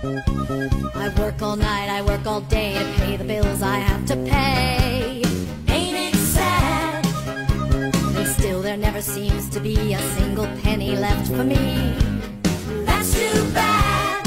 I work all night, I work all day to pay the bills I have to pay. Ain't it sad? And still there never seems to be a single penny left for me. That's too bad.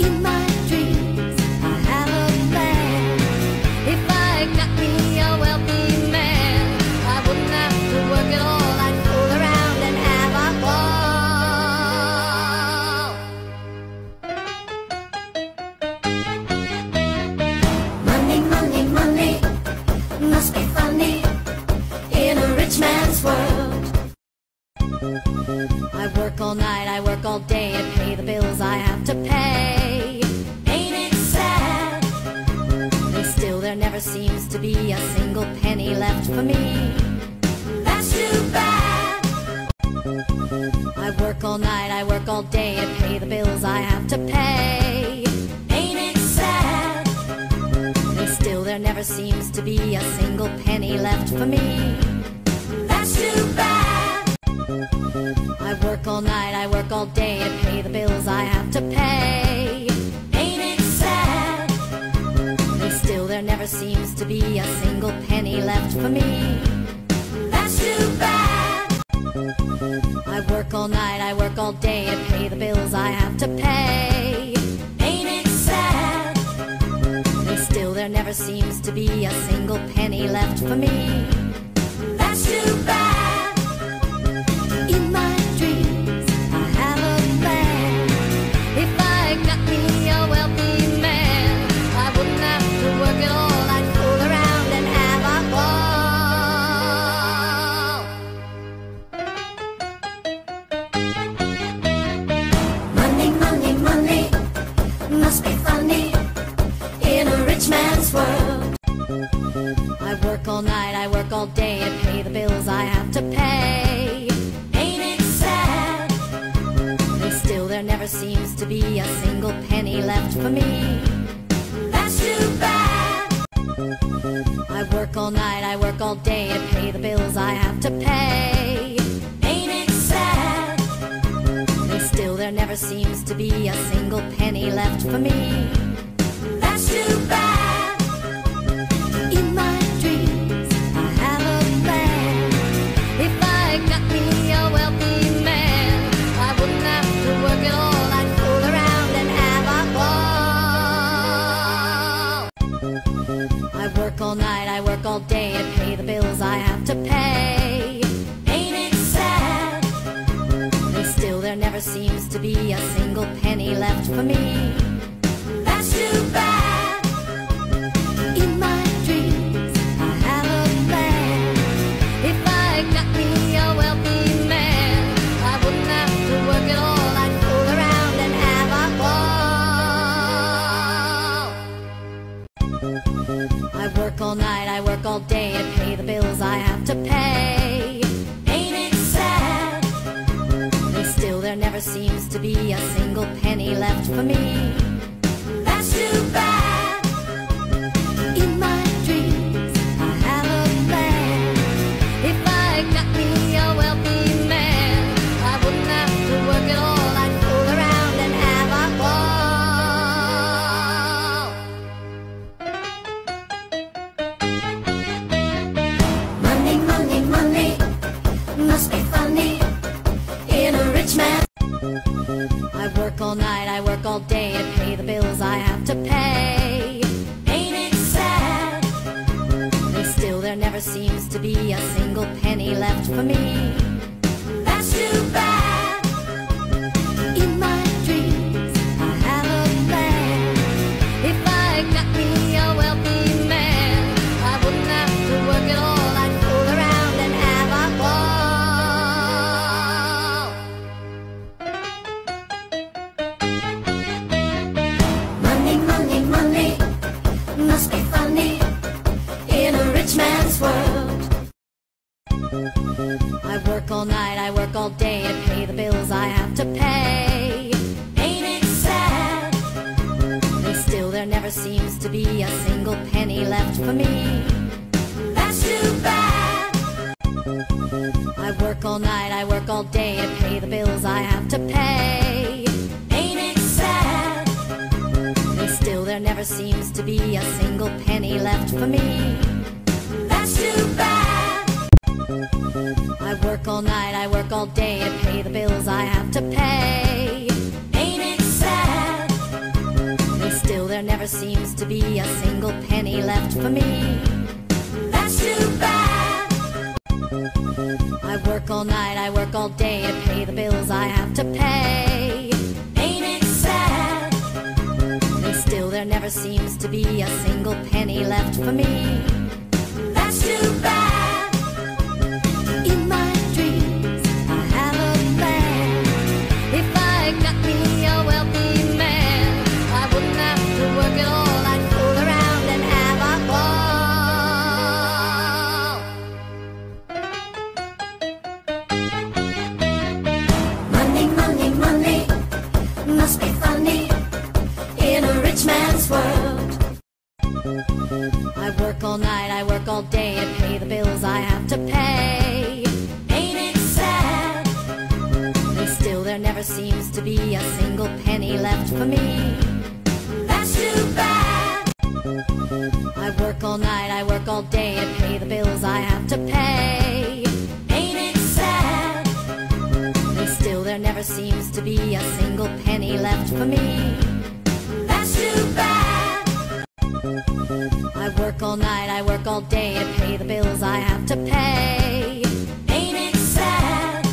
In my dreams I have a plan. If I got me a wealthy man, I wouldn't have to work at all. I'd fool around and have a ball. Money, money, money must be funny in a rich man's world. I work all night, I work all day to pay the bills I have to pay. Ain't it sad? And still there never seems to be a single penny left for me. That's too bad. I work all night, I work all day to pay the bills I have to pay. Ain't it sad? And still there never seems to be a single penny left for me. That's too bad. I work all night, I work all day to pay the bills I have to pay. Ain't it sad? And still there never seems to be a single penny left for me. That's too bad. I work all night, I work all day to pay the bills I have to pay. Ain't it sad? And still there never seems to be a single penny left for me. That's too bad. In my must be funny in a rich man's world. I work all night, I work all day to pay the bills I have to pay. Ain't it sad? And still there never seems to be a single penny left for me. That's too bad. I work all night, I work all day to pay the bills I have to pay. Ain't it sad? And still there never seems to be a single penny left for me. That's too bad. In my dreams I have a plan. If I got me a wealthy man, I wouldn't have to work at all. I'd fool around and have a ball. I work all night, I work all day to pay the bills I have to pay. Ain't it sad? And still there never seems to be a single penny left for me. That's too bad. In my dreams I have a plan. If I got me a wealthy man, I wouldn't have to work at all. I'd fool around and have a ball. I work all night, I work all day to pay the bills I have to pay. There never seems to be a single penny left for me. That's too bad. In my dreams I have a plan. If I got me a wealthy man, I wouldn't have to work at all. I'd fool around and have a ball. Money, money, money must be funny in a rich man. I work all night, I work all day to pay the bills I have to pay. Ain't it sad? And still there never seems to be a single penny left for me. That's too bad. In my dreams I have a plan. If I got me a wealthy man, I wouldn't have to work at all. Must be funny in a rich man's world. I work all night, I work all day to pay the bills I have to pay. Ain't it sad? And still there never seems to be a single penny left for me. That's too bad. I work all night, I work all day to pay the bills I have to pay. Ain't it sad? There never seems to be a single penny left for me. That's too bad. I work all night, I work all day to pay the bills I have to pay. Ain't it sad? And still there never seems to be a single penny left for me. That's too bad. I work all night, I work all day to pay the bills I have to pay. There never seems to be a single penny left for me. That's too bad. In my dreams, I have a plan. If I got me a wealthy man, I wouldn't have to work at all. I'd fool around and have a ball. Money, money, money must be funny in a rich man's world. I work all night, I work all day to pay the bills I have to pay. Ain't it sad? And still there never seems to be a single penny left for me. That's too bad. I work all night, I work all day to pay the bills I have to pay. Ain't it sad? And still there never seems to be a single penny left for me. Too bad. I work all night, I work all day to pay the bills I have to pay. Ain't it sad?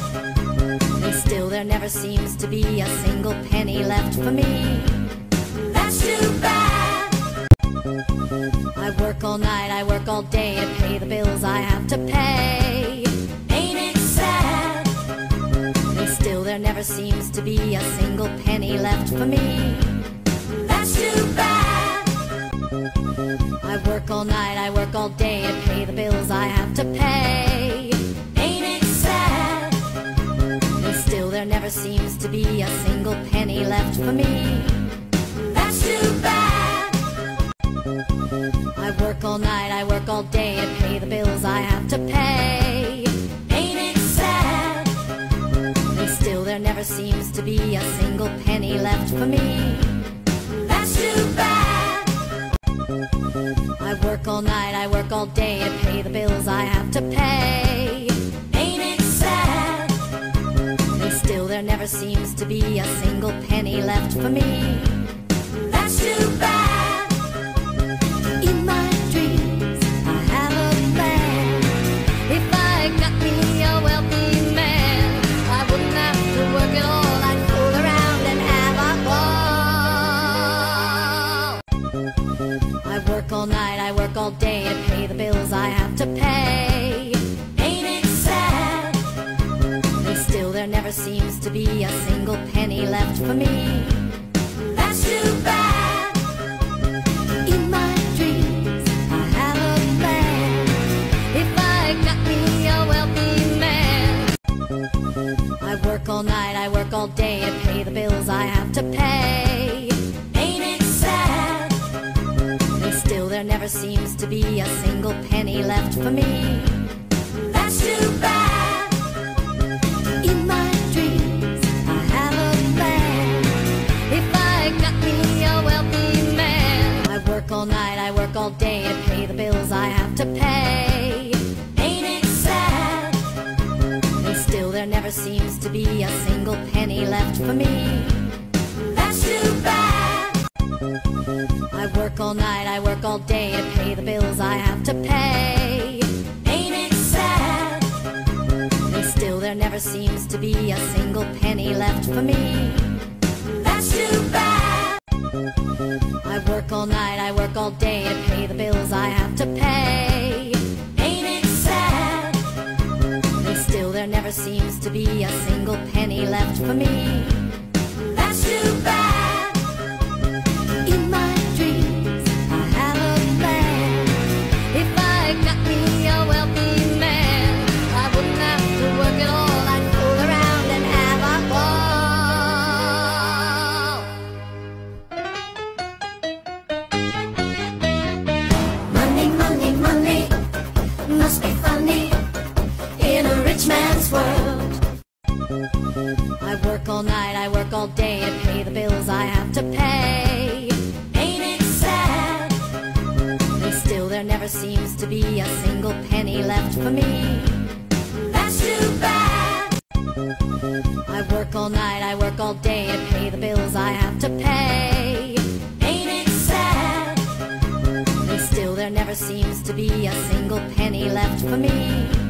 And still there never seems to be a single penny left for me. That's too bad. I work all night, I work all day to pay the bills I have to pay. Ain't it sad? And still there never seems to be a single penny left for me. Too bad. I work all night, I work all day to pay the bills I have to pay. Ain't it sad? And still there never seems to be a single penny left for me. That's too bad. I work all night, I work all day to pay the bills I have to pay. Ain't it sad? And still there never seems to be a single penny left for me. Too bad. I work all night, I work all day to pay the bills I have to pay. Ain't it sad? And still there never seems to be a single penny left for me. That's too bad. In my dreams, I have a plan. If I got me a wealthy man, I wouldn't have to work at all. I work all night, I work all day to pay the bills I have to pay. Ain't it sad? And still there never seems to be a single penny left for me. That's too bad. In my dreams, I have a plan. If I got me a wealthy man, I work all night, I work all day to pay the bills I have to pay. There never seems to be a single penny left for me. That's too bad. In my dreams, I have a plan. If I got me a wealthy man, I work all night, I work all day to pay the bills I have to pay. Ain't it sad? And still there never seems to be a single penny left for me. That's too bad. I work all night, I work all day to pay the bills I have to pay. Ain't it sad? And still there never seems to be a single penny left for me. That's too bad. I work all night, I work all day to pay the bills I have to pay. Ain't it sad? And still there never seems to be a single penny left for me. That's too bad. In my dreams, I have a plan. If I got me a wealthy man, I wouldn't have to work at all. I'd fool around and have a ball. Money, money, money must be funny in a rich man's world. I work all night, I work all day to pay the bills I have to pay. never seems to be a single penny left for me. That's too bad. I work all night, I work all day to pay the bills I have to pay. Ain't it sad? And still there never seems to be a single penny left for me.